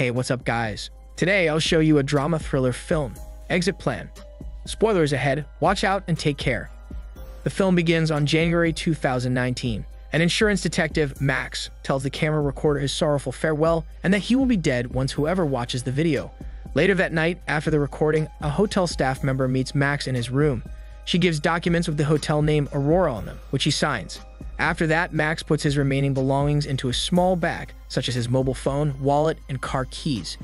Hey, what's up guys? Today I'll show you a drama thriller film, Exit Plan. Spoilers ahead, watch out and take care. The film begins on January 2019. An insurance detective, Max, tells the camera recorder his sorrowful farewell and that he will be dead once whoever watches the video. Later that night, after the recording, a hotel staff member meets Max in his room. She gives documents with the hotel name Aurora on them, which he signs. After that, Max puts his remaining belongings into a small bag, such as his mobile phone, wallet, and car keys.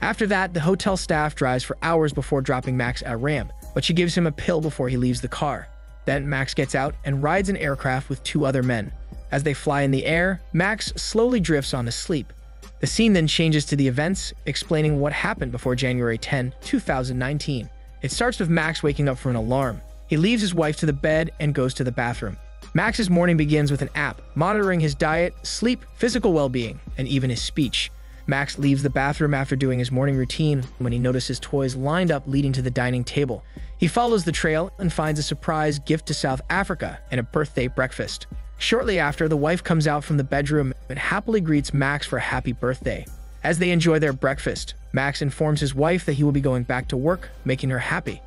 After that, the hotel staff drives for hours before dropping Max at RAM, but she gives him a pill before he leaves the car. Then Max gets out and rides an aircraft with two other men. As they fly in the air, Max slowly drifts on to sleep. The scene then changes to the events, explaining what happened before January 10, 2019. It starts with Max waking up from an alarm. He leaves his wife to the bed and goes to the bathroom. Max's morning begins with an app, monitoring his diet, sleep, physical well-being, and even his speech. Max leaves the bathroom after doing his morning routine when he notices toys lined up leading to the dining table. He follows the trail and finds a surprise gift to South Africa and a birthday breakfast. Shortly after, the wife comes out from the bedroom and happily greets Max for a happy birthday. As they enjoy their breakfast, Max informs his wife that he will be going back to work, making her happy.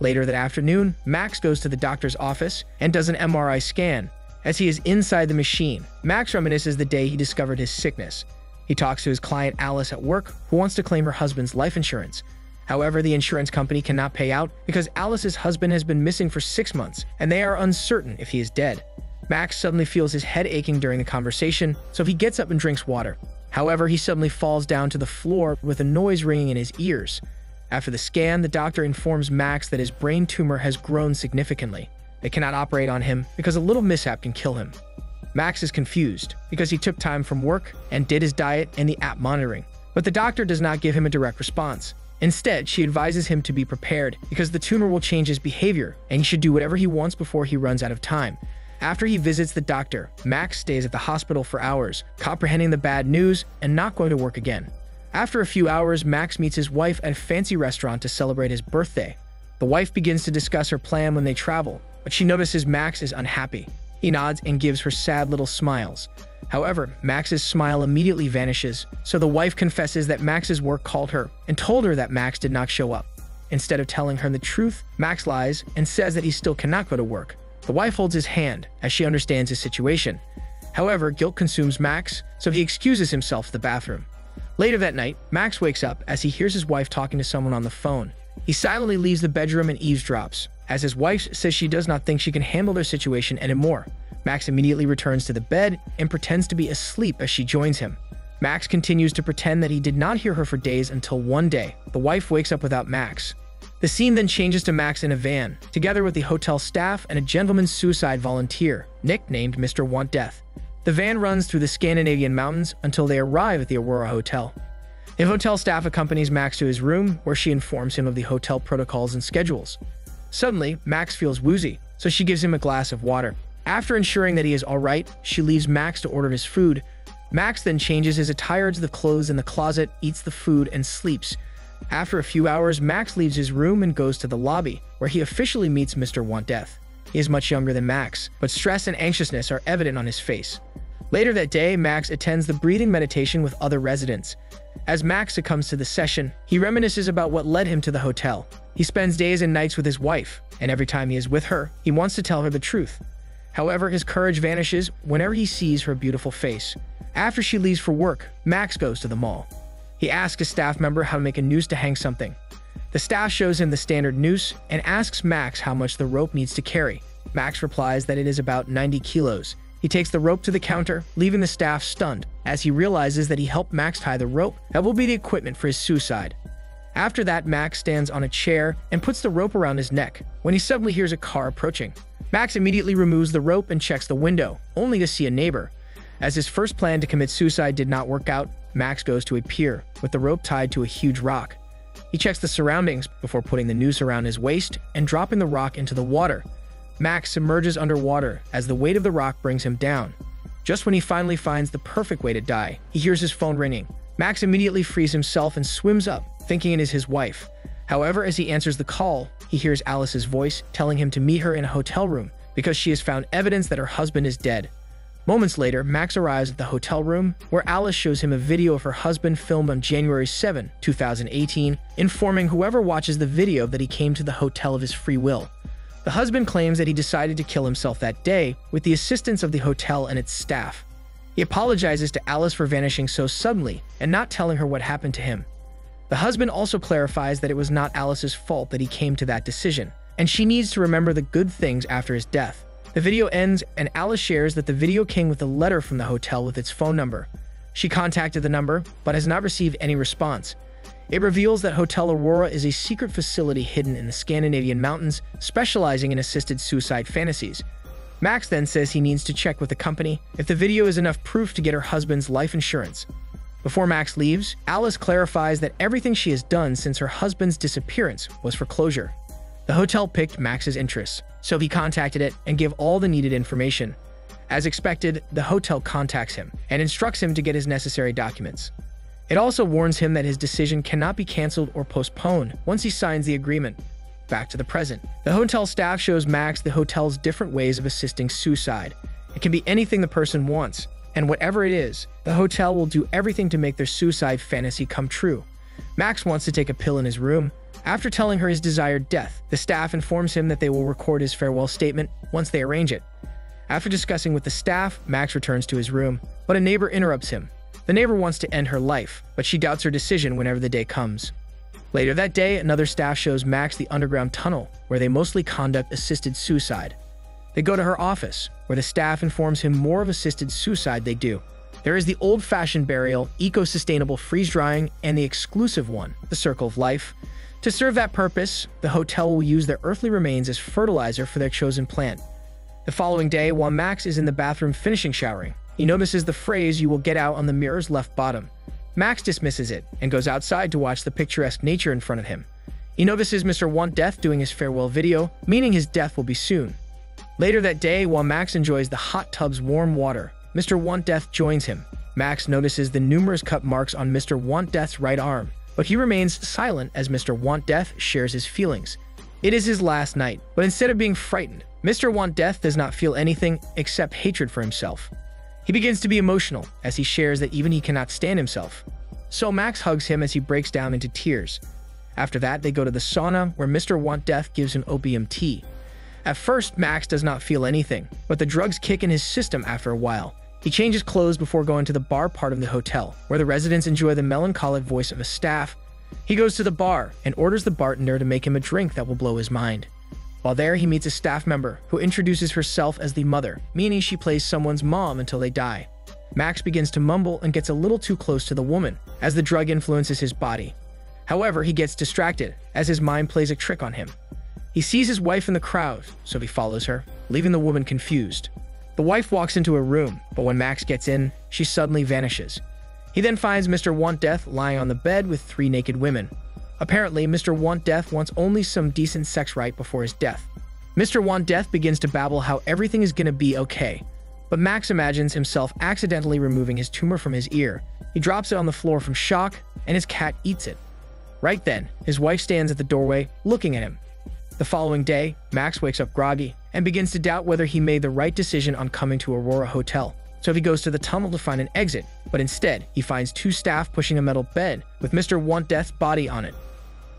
Later that afternoon, Max goes to the doctor's office and does an MRI scan. As he is inside the machine, Max reminisces the day he discovered his sickness. He talks to his client Alice at work, who wants to claim her husband's life insurance. However, the insurance company cannot pay out because Alice's husband has been missing for 6 months, and they are uncertain if he is dead. Max suddenly feels his head aching during the conversation, so he gets up and drinks water. However, he suddenly falls down to the floor with a noise ringing in his ears. After the scan, the doctor informs Max that his brain tumor has grown significantly. They cannot operate on him because a little mishap can kill him. Max is confused because he took time from work and did his diet and the app monitoring, but the doctor does not give him a direct response. Instead, she advises him to be prepared because the tumor will change his behavior and he should do whatever he wants before he runs out of time. After he visits the doctor, Max stays at the hospital for hours, comprehending the bad news and not going to work again. After a few hours, Max meets his wife at a fancy restaurant to celebrate his birthday. The wife begins to discuss her plan when they travel, but she notices Max is unhappy. He nods and gives her sad little smiles. However, Max's smile immediately vanishes, so the wife confesses that Max's work called her and told her that Max did not show up. Instead of telling her the truth, Max lies and says that he still cannot go to work. The wife holds his hand, as she understands his situation. However, guilt consumes Max, so he excuses himself to the bathroom. Later that night, Max wakes up as he hears his wife talking to someone on the phone. He silently leaves the bedroom and eavesdrops, as his wife says she does not think she can handle their situation anymore. Max immediately returns to the bed and pretends to be asleep as she joins him. Max continues to pretend that he did not hear her for days until one day, the wife wakes up without Max. The scene then changes to Max in a van, together with the hotel staff and a gentleman's suicide volunteer, nicknamed Mr. Want Death. The van runs through the Scandinavian mountains until they arrive at the Aurora Hotel. The hotel staff accompanies Max to his room, where she informs him of the hotel protocols and schedules. Suddenly, Max feels woozy, so she gives him a glass of water. After ensuring that he is all right, she leaves Max to order his food. Max then changes his attire to the clothes in the closet, eats the food, and sleeps. After a few hours, Max leaves his room and goes to the lobby, where he officially meets Mr. Want Death. He is much younger than Max, but stress and anxiousness are evident on his face. Later that day, Max attends the breathing meditation with other residents. As Max succumbs to the session, he reminisces about what led him to the hotel. He spends days and nights with his wife, and every time he is with her, he wants to tell her the truth. However, his courage vanishes whenever he sees her beautiful face. After she leaves for work, Max goes to the mall. He asks a staff member how to make a noose to hang something. The staff shows him the standard noose and asks Max how much the rope needs to carry. Max replies that it is about 90 kilos. He takes the rope to the counter, leaving the staff stunned, as he realizes that he helped Max tie the rope that will be the equipment for his suicide. After that, Max stands on a chair and puts the rope around his neck, when he suddenly hears a car approaching. Max immediately removes the rope and checks the window, only to see a neighbor. As his first plan to commit suicide did not work out, Max goes to a pier, with the rope tied to a huge rock. He checks the surroundings before putting the noose around his waist and dropping the rock into the water. Max submerges underwater as the weight of the rock brings him down. Just when he finally finds the perfect way to die, he hears his phone ringing. Max immediately frees himself and swims up, thinking it is his wife. However, as he answers the call, he hears Alice's voice telling him to meet her in a hotel room because she has found evidence that her husband is dead. Moments later, Max arrives at the hotel room, where Alice shows him a video of her husband filmed on January 7, 2018, informing whoever watches the video that he came to the hotel of his free will. The husband claims that he decided to kill himself that day, with the assistance of the hotel and its staff. He apologizes to Alice for vanishing so suddenly and not telling her what happened to him. The husband also clarifies that it was not Alice's fault that he came to that decision, and she needs to remember the good things after his death. The video ends, and Alice shares that the video came with a letter from the hotel with its phone number. She contacted the number, but has not received any response. It reveals that Hotel Aurora is a secret facility hidden in the Scandinavian mountains, specializing in assisted suicide fantasies. Max then says he needs to check with the company if the video is enough proof to get her husband's life insurance. Before Max leaves, Alice clarifies that everything she has done since her husband's disappearance was for closure. The hotel piqued Max's interests, so he contacted it and gave all the needed information. As expected, the hotel contacts him and instructs him to get his necessary documents. It also warns him that his decision cannot be canceled or postponed once he signs the agreement. Back to the present. The hotel staff shows Max the hotel's different ways of assisting suicide. It can be anything the person wants, and whatever it is, the hotel will do everything to make their suicide fantasy come true. Max wants to take a pill in his room. After telling her his desired death, the staff informs him that they will record his farewell statement once they arrange it. After discussing with the staff, Max returns to his room, but a neighbor interrupts him. The neighbor wants to end her life, but she doubts her decision whenever the day comes. Later that day, another staff shows Max the underground tunnel, where they mostly conduct assisted suicide. They go to her office, where the staff informs him more of assisted suicide they do. There is the old-fashioned burial, eco-sustainable freeze-drying, and the exclusive one, the Circle of Life. To serve that purpose, the hotel will use their earthly remains as fertilizer for their chosen plant. The following day, while Max is in the bathroom finishing showering, he notices the phrase "you will get out" on the mirror's left bottom. Max dismisses it and goes outside to watch the picturesque nature in front of him. He notices Mr. Want Death doing his farewell video, meaning his death will be soon. Later that day, while Max enjoys the hot tub's warm water, Mr. Want Death joins him. Max notices the numerous cut marks on Mr. Want Death's right arm, but he remains silent as Mr. Want Death shares his feelings. It is his last night, but instead of being frightened, Mr. Want Death does not feel anything except hatred for himself. He begins to be emotional as he shares that even he cannot stand himself. So Max hugs him as he breaks down into tears. After that, they go to the sauna, where Mr. Want Death gives him opium tea. At first, Max does not feel anything, but the drugs kick in his system after a while. He changes clothes before going to the bar part of the hotel, where the residents enjoy the melancholic voice of a staff. He goes to the bar and orders the bartender to make him a drink that will blow his mind. While there, he meets a staff member who introduces herself as the mother, meaning she plays someone's mom until they die. Max begins to mumble and gets a little too close to the woman, as the drug influences his body. However, he gets distracted, as his mind plays a trick on him. He sees his wife in the crowd, so he follows her, leaving the woman confused. The wife walks into a room, but when Max gets in, she suddenly vanishes. He then finds Mr. Want Death lying on the bed with three naked women. Apparently, Mr. Want Death wants only some decent sex right before his death. Mr. Want Death begins to babble how everything is gonna be okay, but Max imagines himself accidentally removing his tumor from his ear. He drops it on the floor from shock, and his cat eats it. Right then, his wife stands at the doorway, looking at him. The following day, Max wakes up groggy and begins to doubt whether he made the right decision on coming to Aurora Hotel. So he goes to the tunnel to find an exit, but instead, he finds two staff pushing a metal bed with Mr. Want Death's body on it.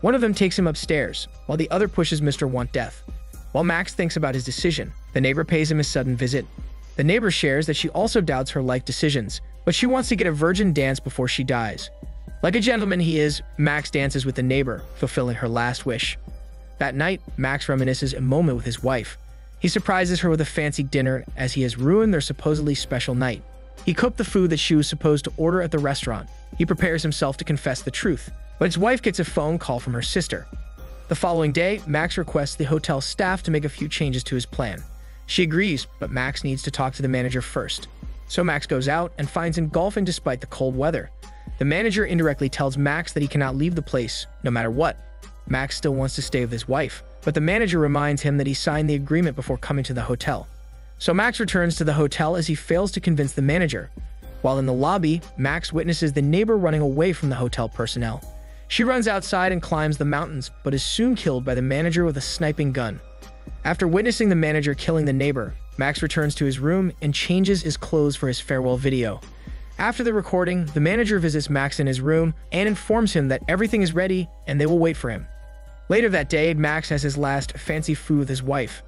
One of them takes him upstairs, while the other pushes Mr. Want Death. While Max thinks about his decision, the neighbor pays him his sudden visit. The neighbor shares that she also doubts her life decisions, but she wants to get a virgin dance before she dies. Like a gentleman he is, Max dances with the neighbor, fulfilling her last wish. That night, Max reminisces a moment with his wife. He surprises her with a fancy dinner, as he has ruined their supposedly special night. He cooked the food that she was supposed to order at the restaurant. He prepares himself to confess the truth, but his wife gets a phone call from her sister. The following day, Max requests the hotel staff to make a few changes to his plan. She agrees, but Max needs to talk to the manager first. So Max goes out and finds him golfing despite the cold weather. The manager indirectly tells Max that he cannot leave the place, no matter what. Max still wants to stay with his wife, but the manager reminds him that he signed the agreement before coming to the hotel. So Max returns to the hotel as he fails to convince the manager. While in the lobby, Max witnesses the neighbor running away from the hotel personnel. She runs outside and climbs the mountains, but is soon killed by the manager with a sniping gun. After witnessing the manager killing the neighbor, Max returns to his room and changes his clothes for his farewell video. After the recording, the manager visits Max in his room and informs him that everything is ready and they will wait for him. Later that day, Max has his last fancy food with his wife.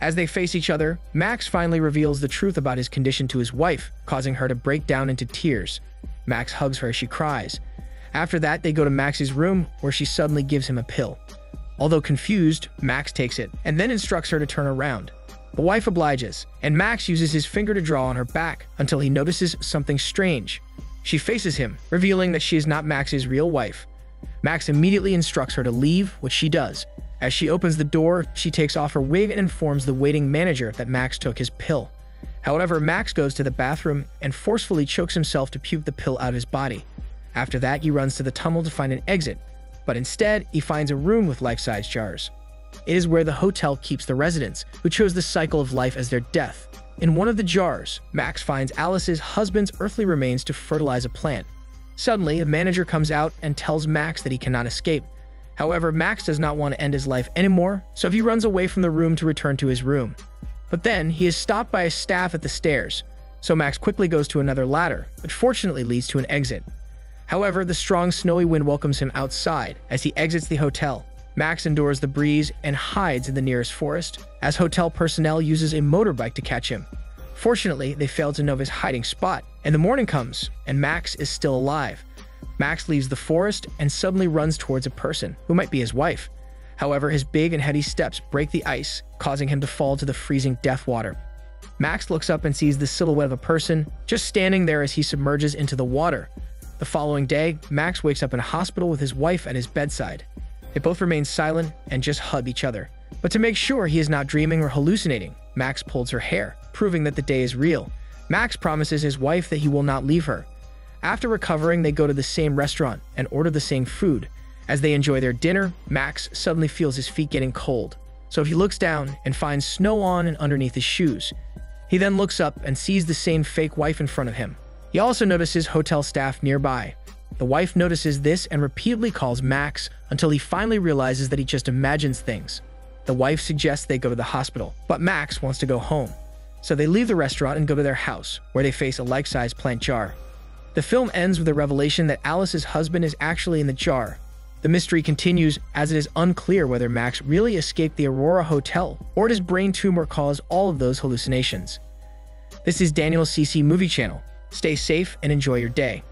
As they face each other, Max finally reveals the truth about his condition to his wife, causing her to break down into tears. Max hugs her as she cries. After that, they go to Max's room, where she suddenly gives him a pill. Although confused, Max takes it, and then instructs her to turn around. The wife obliges, and Max uses his finger to draw on her back until he notices something strange. She faces him, revealing that she is not Max's real wife. Max immediately instructs her to leave, which she does. As she opens the door, she takes off her wig and informs the waiting manager that Max took his pill. However, Max goes to the bathroom and forcefully chokes himself to puke the pill out of his body. After that, he runs to the tunnel to find an exit, but instead, he finds a room with life-size jars. It is where the hotel keeps the residents, who chose the cycle of life as their death. In one of the jars, Max finds Alice's husband's earthly remains to fertilize a plant. Suddenly, a manager comes out and tells Max that he cannot escape. However, Max does not want to end his life anymore, so he runs away from the room to return to his room. But then, he is stopped by his staff at the stairs, so Max quickly goes to another ladder, which fortunately leads to an exit. However, the strong snowy wind welcomes him outside as he exits the hotel. Max endures the breeze and hides in the nearest forest, as hotel personnel uses a motorbike to catch him. Fortunately, they fail to know of his hiding spot, and the morning comes, and Max is still alive. Max leaves the forest and suddenly runs towards a person, who might be his wife. However, his big and heady steps break the ice, causing him to fall to the freezing death water. Max looks up and sees the silhouette of a person, just standing there as he submerges into the water. The following day, Max wakes up in a hospital with his wife at his bedside. They both remain silent and just hug each other. But to make sure he is not dreaming or hallucinating, Max pulls her hair, proving that the day is real. Max promises his wife that he will not leave her. After recovering, they go to the same restaurant and order the same food. As they enjoy their dinner, Max suddenly feels his feet getting cold. So he looks down and finds snow on and underneath his shoes. He then looks up and sees the same fake wife in front of him. He also notices hotel staff nearby. The wife notices this and repeatedly calls Max until he finally realizes that he just imagines things. The wife suggests they go to the hospital, but Max wants to go home. So they leave the restaurant and go to their house, where they face a like-sized plant jar. The film ends with a revelation that Alice's husband is actually in the jar. The mystery continues, as it is unclear whether Max really escaped the Aurora Hotel or his brain tumor caused all of those hallucinations. This is Daniel CC Movie Channel. Stay safe and enjoy your day.